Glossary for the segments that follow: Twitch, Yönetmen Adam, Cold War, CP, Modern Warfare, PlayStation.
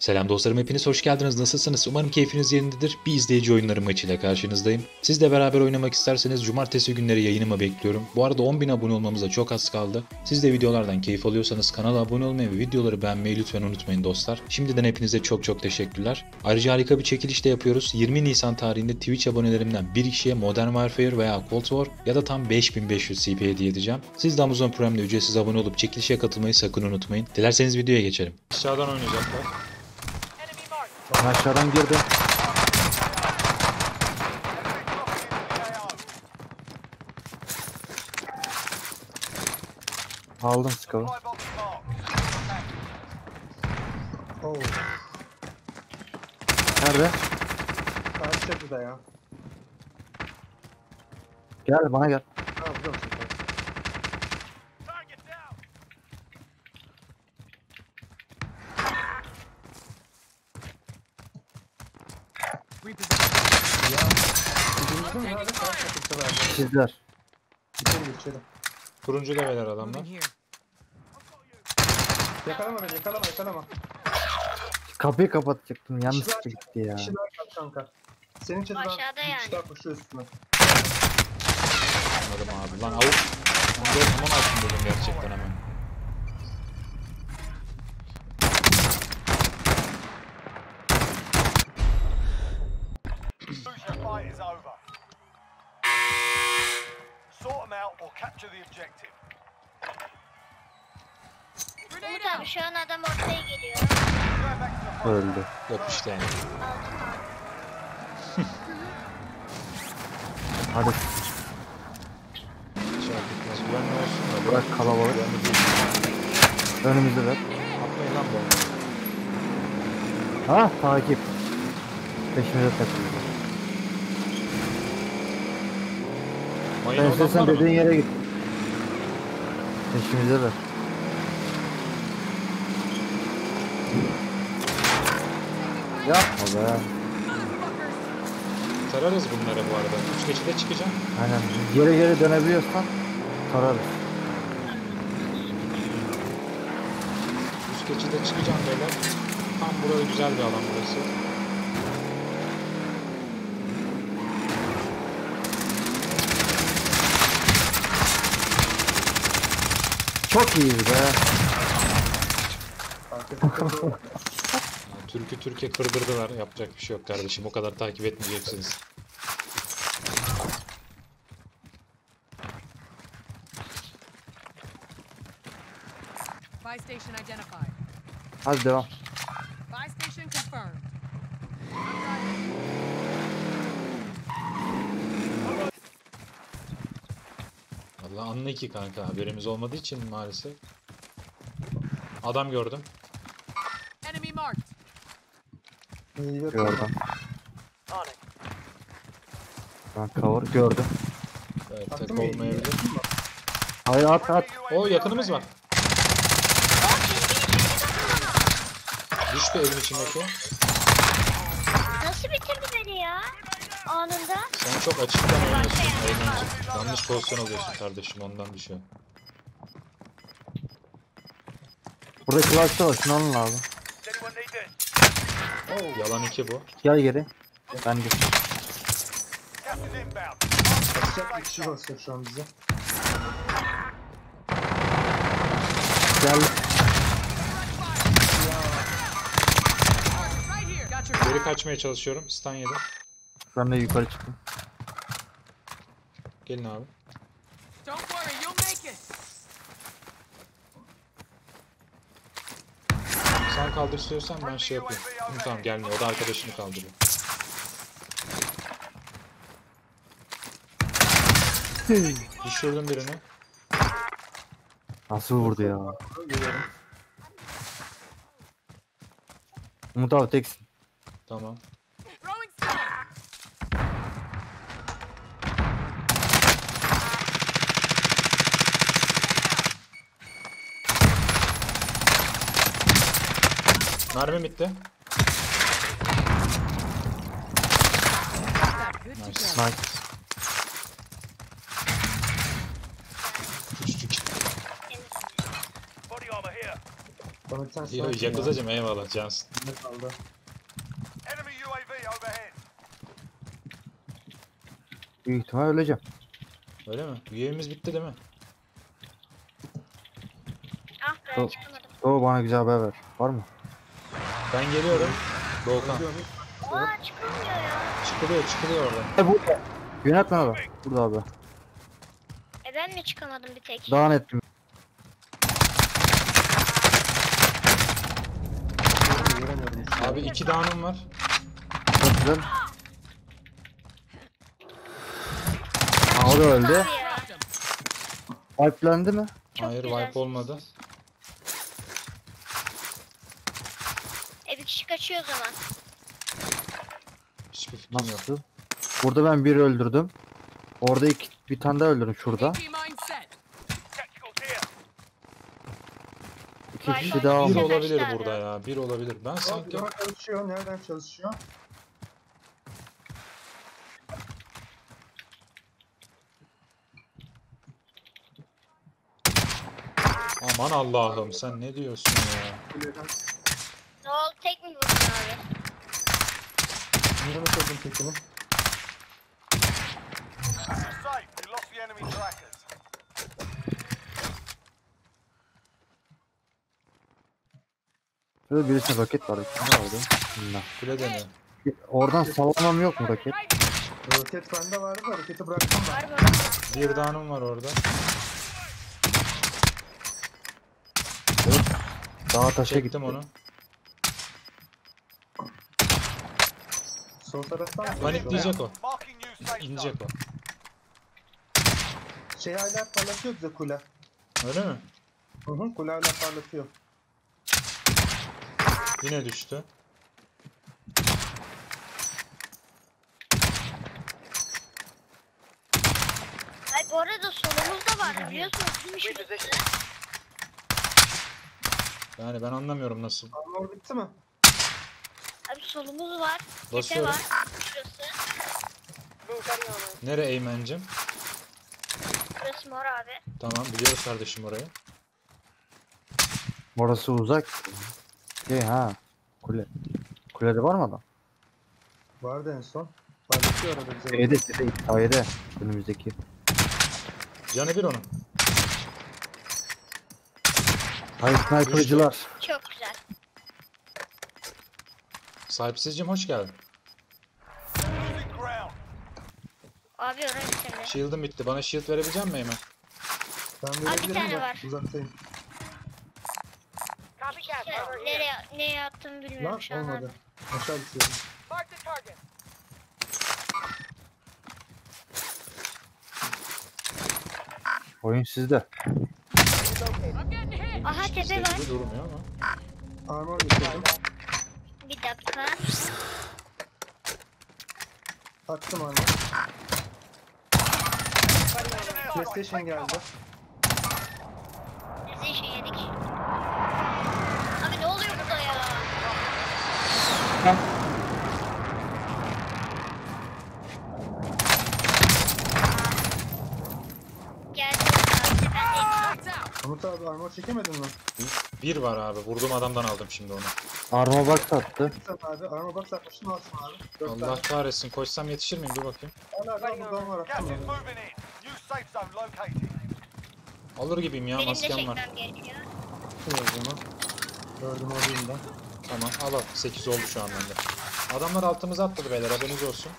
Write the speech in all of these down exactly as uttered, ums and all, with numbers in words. Selam dostlarım, hepiniz hoş geldiniz. Nasılsınız? Umarım keyfiniz yerindedir. Bir izleyici oyunları maçıyla karşınızdayım. Siz de beraber oynamak isterseniz cumartesi günleri yayınıma bekliyorum. Bu arada on bin abone olmamıza çok az kaldı. Siz de videolardan keyif alıyorsanız kanala abone olmayı ve videoları beğenmeyi lütfen unutmayın dostlar. Şimdiden hepinize çok çok teşekkürler. Ayrıca harika bir çekiliş de yapıyoruz. yirmi Nisan tarihinde Twitch abonelerimden bir kişiye Modern Warfare veya Cold War ya da tam beş bin beş yüz C P hediye edeceğim. Siz de Amazon Prime'de ücretsiz abone olup çekilişe katılmayı sakın unutmayın. Dilerseniz videoya geçelim. Aşağıdan oynayacaklar. Aşağıdan girdi. Aldım skalı. Oh. Nerede? Karşı çatıda ya. Gel bana gel. Tamam, İçeriler. İçeri içeri. Turuncu leveler adamlar. Yakalama beni, yakalama, yakalama. Kapıyı kapatacaktım, yanlışlıkla gitti ya. İçeriler kat kanka. Senin çatıdan uçlar koşuyor üstüne. Anladım abi. Lan avuç. Bunu zaman açtım dedim gerçekten hemen. Umut abi şu an adam ortaya geliyor. Öldü. Yapıştı yani. Hadi. Bırak kalabalık. Önümüzde ver. Atmayın lan bu. Ha takip. Peşimize takılıyor. Ben istersen dediğin yere git. Peşimize ver. Yapma be. Tararız bunlara bu arada. Üç geçide çıkacağım. Aynen. Geri geri dönebiliyorsan tararız. Üç geçide çıkacağım beyler. Tam burası güzel bir alan burası. Çok iyi be. Türk'ü Türkiye kırdırdılar. Yapacak bir şey yok kardeşim. O kadar takip etmeyeceksiniz. PlayStation identified. Hadi devam. PlayStation confirmed. Vallahi anla ki kanka haberimiz olmadığı için maalesef. Adam gördüm. Enemy marked. Gördüm. Ben cover gördüm. Evet, tek olmayabilir. Hayır at at. Oo yakınımız var. Düştü evin içindeki. Nasıl bitirdi beni ya? Anında. Sen çok açıktan oynuyorsun. Yanlış pozisyon alıyorsun kardeşim, ondan bir şey. Burada clutch var, şunu alın abi. Oh. Yalan iki bu. Gel geri. Ben de. Kaçacak bir kişi basıyor şu an bize. Gel. Geri kaçmaya çalışıyorum. Stun yedim. Ben de yukarı çıktım. Gelin abi. Sen kaldır istiyorsan ben şey yapayım. Tamam gelmiyor, o da arkadaşını kaldırıyor. Düşürdüm birini. Nasıl vurdu ya? Umut abi teksin. Tamam. Mermi bitti. Nice. Nice. Küçücük. Ahmetcan sağ olsun. Yakuzacım ya. Eyvallah Cansın. Ne kaldı? İyi tamam öleceğim. Öyle mi? Üyemiz bitti değil mi? Ah ben so, çıkamadım. Doğu bana güzel haber ver. Var mı? Ben geliyorum. Doğukan. Aaa çıkılmıyor ya. Çıkılıyor çıkılıyor oradan. E bu ya. Yönetmen adam. Burada abi. E ben mi çıkamadım bir tek? Daha net mi? Abi iki dağınım var. Çok güzel. Aa, o da öldü. Wipe'lendi mi? Çok hayır güzel. Wipe olmadı. E bir kişi kaçıyor o zaman. Hiçbir fikrim yok. Burada ben biri öldürdüm. Orada iki, bir tane daha öldürdüm şurada. İki kişi daha bir olabilir burada ya. Bir olabilir. Ben sanki... Nereden çalışıyor? Nereden çalışıyor? Aman Allah'ım sen ne diyorsun ya? Ne oldu? Tek mi vurdun abi? Nereye koydum tek oğlum? Şurada birisine raket var. Ne vardı? Kule dene. Oradan sallamam yok mu raket? Raket bende vardı da raketi bıraktım ben. Bir danım var orada. Dağa taşa çektim gittim onu. Sol taraftan panikleyecek o. İnecek o. Şey hala parlatıyor bize kule. Öyle mi? Hı hı kule hala parlatıyor. Yine düştü. Ay bu arada solumuz da var biliyorsunuz. Yani ben anlamıyorum nasıl. Anlar bitti mi? Abi solumuz var. Kete var. Şurası. Nere Eymen'cim? Burası mor abi. Tamam biliyoruz kardeşim orayı. Orası uzak. Şey ha. Kule. Kulede var mı adam? Vardı en son. Paylaşıyor arada bize. Şeyde şeyde. Hayde. Önümüzdeki. Canı bir onun. Hayır sniper'cılar. Çok güzel. Sahipsizcim hoş geldin. Abi oraya bitirme. Shield'ım bitti. Bana shield verebilecek misin hemen? Ben verebilirim. Abi bir tane var. Uzaktayım. Nereye, nereye attım bilmiyorum lan, şu an. Olmadı. Aşağı düşüyorum. Oyun sizde. Aha tepe var. Armor getirdim. Bir dakika. Attım armor. PlayStation geldi. PlayStation yedik. Abi ne oluyor burada ya? Ha. Umut abi armor çekemedin mi? Bir var abi. Vurduğum adamdan aldım şimdi onu. Armor box sattı. Abi armor box satmıştım alsın abi. Allah tane. Kahretsin. Koşsam yetişir miyim? Bir bakayım. Alır gibiyim ya. Benim maskem var. Gördüm olayım da. Tamam al al. sekiz oldu şu an bende. Adamlar altımıza atladı beyler. Haberiniz olsun.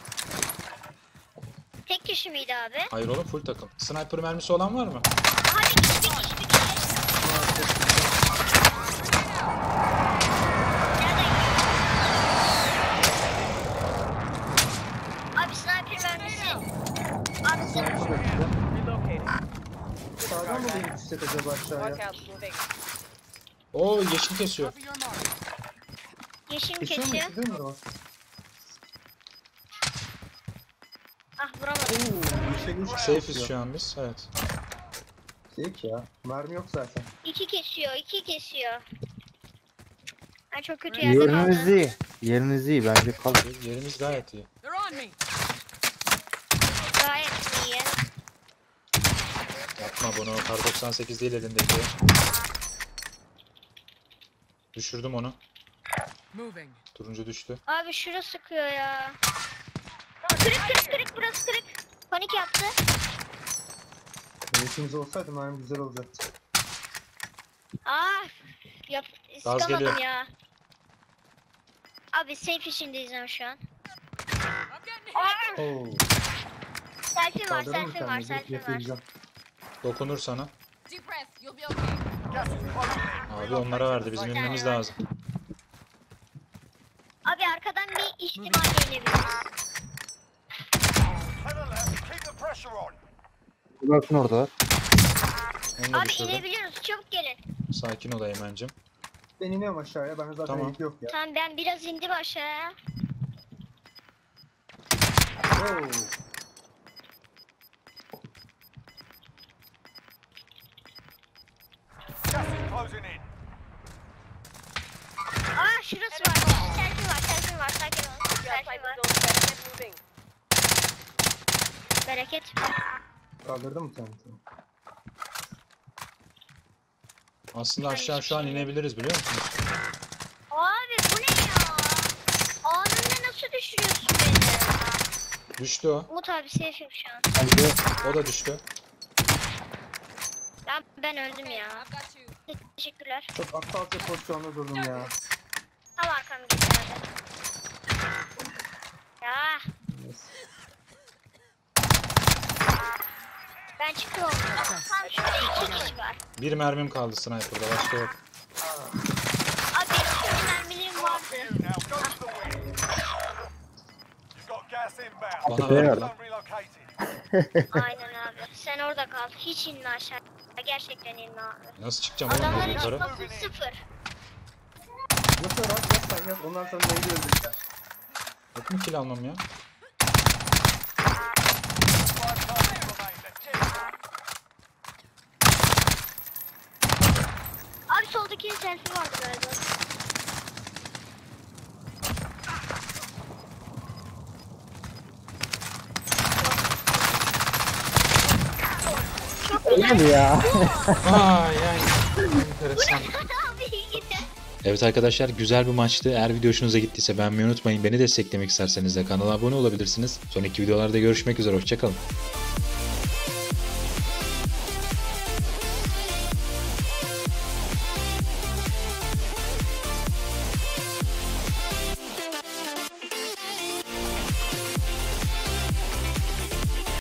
Tek kişi miydi abi? Hayır oğlum full takım. Sniper mermisi olan var mı? Abi sniper vermişsin. Abi sniper sağdan mı bir yüksek acaba aşağıya? Ooo yeşil kesiyor. Yeşil kesiyor. Ah vuramadım. Safe'iz şu an biz evet. Tek ya. Mermi yok zaten. İki kesiyor, iki kesiyor. Ay çok kötü yerde kaldı. Yeriniz iyi. Yeriniz iyi bence kaldı. Yerimiz gayet iyi. Gayet iyi. Yapma bunu. Kar doksan sekiz değil elindeki. Düşürdüm onu. Turuncu düştü. Abi şurası sıkıyor ya. Kırık kırık kırık, burası kırık. Panik yaptı. Nefesimiz olsaydı benim güzel olacaktı. Aaa. Yap, sıkamadım ya. Abi safe içindeyiz ama şu an. Oh. Selfie var, selfie var, selfie var. Dokunur sana. Abi onlara verdi, bizim inmemiz lazım. Abi arkadan bir ihtimal gelebilir. Bakın orada. Abi inebiliyoruz, çabuk gelin. Sakin ol Eymen'cim. Ben iniyorum aşağıya, ben zaten tamam. Yok ya. Tamam ben biraz indim aşağıya. Oh. Aa şurası var. Selfie var, selfie var, sakin ol. Selfie var. Bereket. Kaldırdın mı sen? Aslında aşağı şu an inebiliriz biliyor musun? Abi bu ne ya? Anında nasıl düşürüyorsun beni? Düştü o. Umut abi safe'im şu an. O da düştü. Ben, ben öldüm ya. Teşekkürler. Çok aklı altı pozisyonda durdum ya. Tam arkamı geçerdi. Ya. Yes. Ben çıktım. Tam şurada iki kişi var. Bir mermim kaldı sniper'da, başka yok. Abi benim mermilerim vardı. Bana ver lan. Aynen abi. Sen orada kal. Hiç inme aşağı. Gerçekten inme abi. Nasıl çıkacağım oğlum? Adamların çıkması sıfır. Nasıl rahat yapsan yap. Ondan sonra neyi öldürürler. Bakın kill almam ya. Abi soldaki selfie vardı galiba. Ne ya? Ay ay. Enteresan. Evet arkadaşlar, güzel bir maçtı. Eğer video hoşunuza gittiyse beğenmeyi unutmayın. Beni desteklemek isterseniz de kanala abone olabilirsiniz. Sonraki videolarda görüşmek üzere. Hoşça kalın.